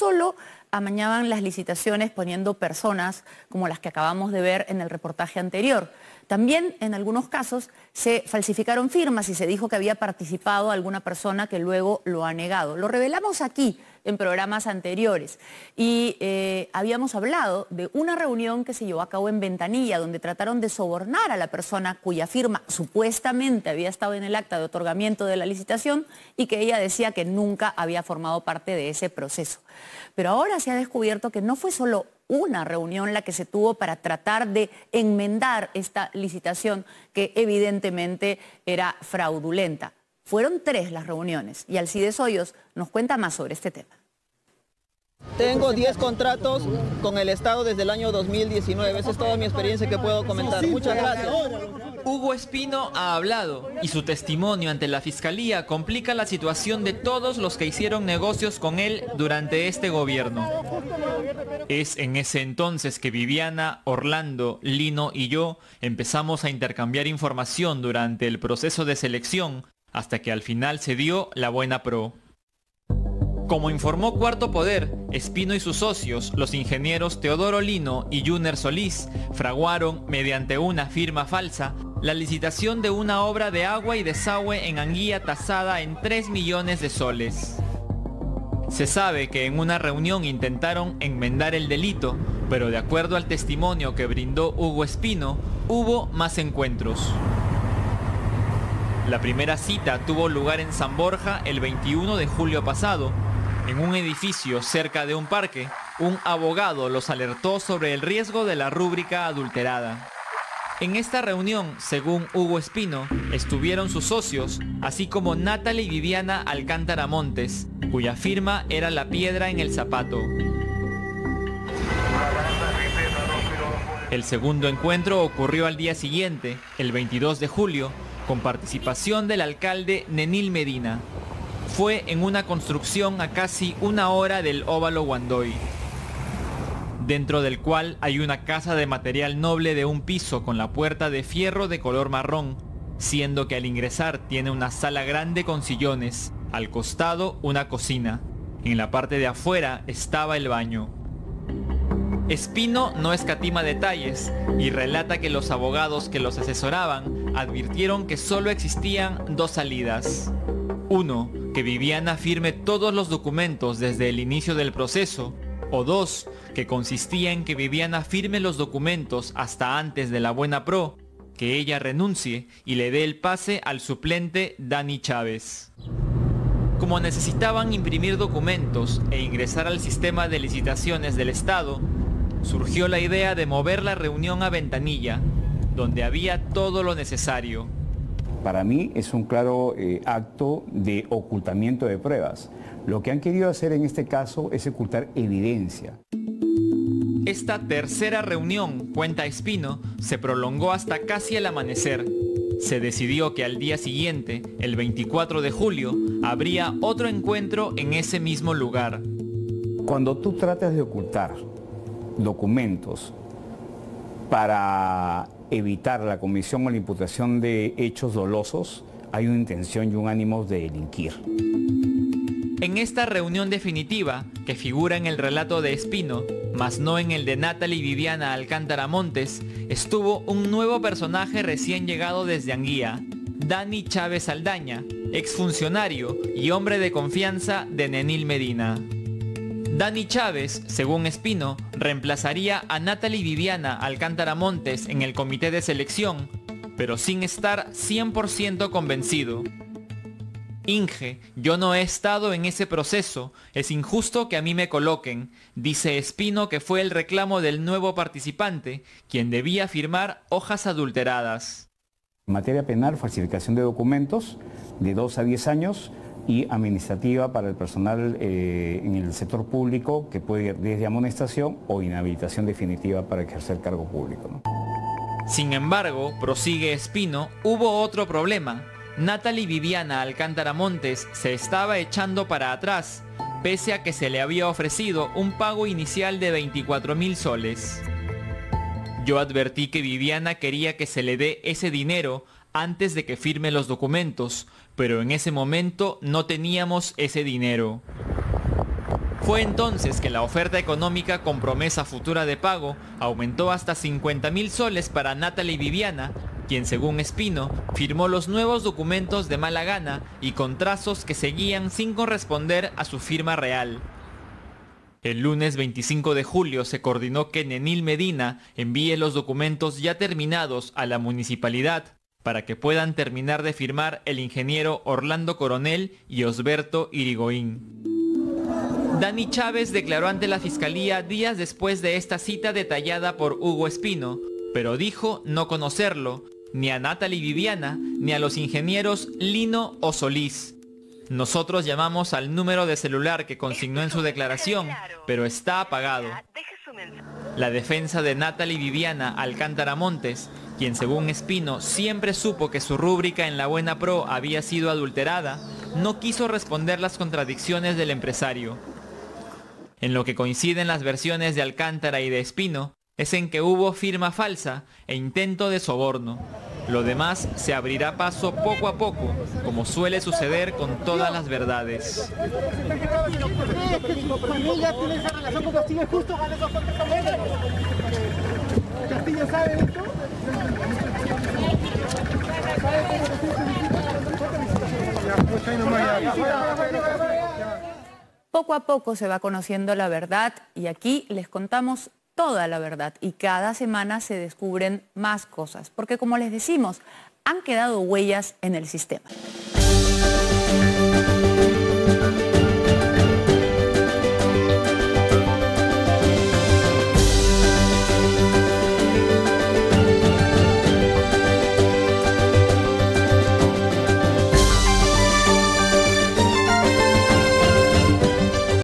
solo amañaban las licitaciones poniendo personas como las que acabamos de ver en el reportaje anterior. También, en algunos casos, se falsificaron firmas y se dijo que había participado alguna persona que luego lo ha negado. Lo revelamos aquí en programas anteriores y habíamos hablado de una reunión que se llevó a cabo en Ventanilla, donde trataron de sobornar a la persona cuya firma supuestamente había estado en el acta de otorgamiento de la licitación y que ella decía que nunca había formado parte de ese proceso. Pero ahora se ha descubierto que no fue solo una reunión la que se tuvo para tratar de enmendar esta licitación que evidentemente era fraudulenta. Fueron 3 las reuniones y Alcides Hoyos nos cuenta más sobre este tema. Tengo 10 contratos con el Estado desde el año 2019, esa es toda mi experiencia que puedo comentar. Muchas gracias. Hugo Espino ha hablado y su testimonio ante la Fiscalía complica la situación de todos los que hicieron negocios con él durante este gobierno. Es en ese entonces que Viviana, Orlando, Lino y yo empezamos a intercambiar información durante el proceso de selección hasta que al final se dio la buena pro. Como informó Cuarto Poder, Espino y sus socios, los ingenieros Teodoro Lino y Juner Solís, fraguaron, mediante una firma falsa, la licitación de una obra de agua y desagüe en Anguía tasada en 3 millones de soles. Se sabe que en una reunión intentaron enmendar el delito, pero de acuerdo al testimonio que brindó Hugo Espino, hubo más encuentros. La primera cita tuvo lugar en San Borja el 21 de julio pasado. En un edificio cerca de un parque, un abogado los alertó sobre el riesgo de la rúbrica adulterada. En esta reunión, según Hugo Espino, estuvieron sus socios, así como Natalie Viviana Alcántara Montes, cuya firma era la piedra en el zapato. El segundo encuentro ocurrió al día siguiente, el 22 de julio, con participación del alcalde Nenil Medina. Fue en una construcción a casi una hora del óvalo Guandoy, dentro del cual hay una casa de material noble de un piso con la puerta de fierro de color marrón, siendo que al ingresar tiene una sala grande con sillones, al costado una cocina. En la parte de afuera estaba el baño. Espino no escatima detalles y relata que los abogados que los asesoraban advirtieron que solo existían 2 salidas. 1. Que Viviana firme todos los documentos desde el inicio del proceso, o 2. Que consistía en que Viviana firme los documentos hasta antes de la buena pro, que ella renuncie y le dé el pase al suplente Dani Chávez. Como necesitaban imprimir documentos e ingresar al sistema de licitaciones del Estado, surgió la idea de mover la reunión a Ventanilla, donde había todo lo necesario. Para mí es un claro acto de ocultamiento de pruebas. Lo que han querido hacer en este caso es ocultar evidencia. Esta tercera reunión, cuenta Espino, se prolongó hasta casi el amanecer. Se decidió que al día siguiente, el 24 de julio, habría otro encuentro en ese mismo lugar. Cuando tú tratas de ocultar documentos para evitar la comisión o la imputación de hechos dolosos, hay una intención y un ánimo de delinquir. En esta reunión definitiva, que figura en el relato de Espino, mas no en el de Natalie Viviana Alcántara Montes, estuvo un nuevo personaje recién llegado desde Anguía, Dani Chávez Aldaña, exfuncionario y hombre de confianza de Nenil Medina. Dani Chávez, según Espino, reemplazaría a Natalie Viviana Alcántara Montes en el comité de selección, pero sin estar 100% convencido. Inge, yo no he estado en ese proceso, es injusto que a mí me coloquen, dice Espino, que fue el reclamo del nuevo participante, quien debía firmar hojas adulteradas. En materia penal, falsificación de documentos de 2 a 10 años, y administrativa para el personal en el sector público, que puede ir desde amonestación o inhabilitación definitiva para ejercer cargo público, ¿no? Sin embargo, prosigue Espino, hubo otro problema. Natalie Viviana Alcántara Montes se estaba echando para atrás, pese a que se le había ofrecido un pago inicial de 24.000 soles. Yo advertí que Viviana quería que se le dé ese dinero antes de que firme los documentos, pero en ese momento no teníamos ese dinero. Fue entonces que la oferta económica con promesa futura de pago aumentó hasta 50.000 soles para Natalie Viviana, quien según Espino firmó los nuevos documentos de mala gana y con trazos que seguían sin corresponder a su firma real. El lunes 25 de julio se coordinó que Nenil Medina envíe los documentos ya terminados a la municipalidad para que puedan terminar de firmar el ingeniero Orlando Coronel y Osberto Irigoín. Dani Chávez declaró ante la Fiscalía días después de esta cita detallada por Hugo Espino, pero dijo no conocerlo, ni a Natalie Viviana, ni a los ingenieros Lino o Solís. Nosotros llamamos al número de celular que consignó en su declaración, pero está apagado. La defensa de Natalie Viviana Alcántara Montes, quien según Espino siempre supo que su rúbrica en La Buena Pro había sido adulterada, no quiso responder las contradicciones del empresario. En lo que coinciden las versiones de Alcántara y de Espino, es en que hubo firma falsa e intento de soborno. Lo demás se abrirá paso poco a poco, como suele suceder con todas las verdades. Poco a poco se va conociendo la verdad y aquí les contamos toda la verdad y cada semana se descubren más cosas, porque como les decimos, han quedado huellas en el sistema.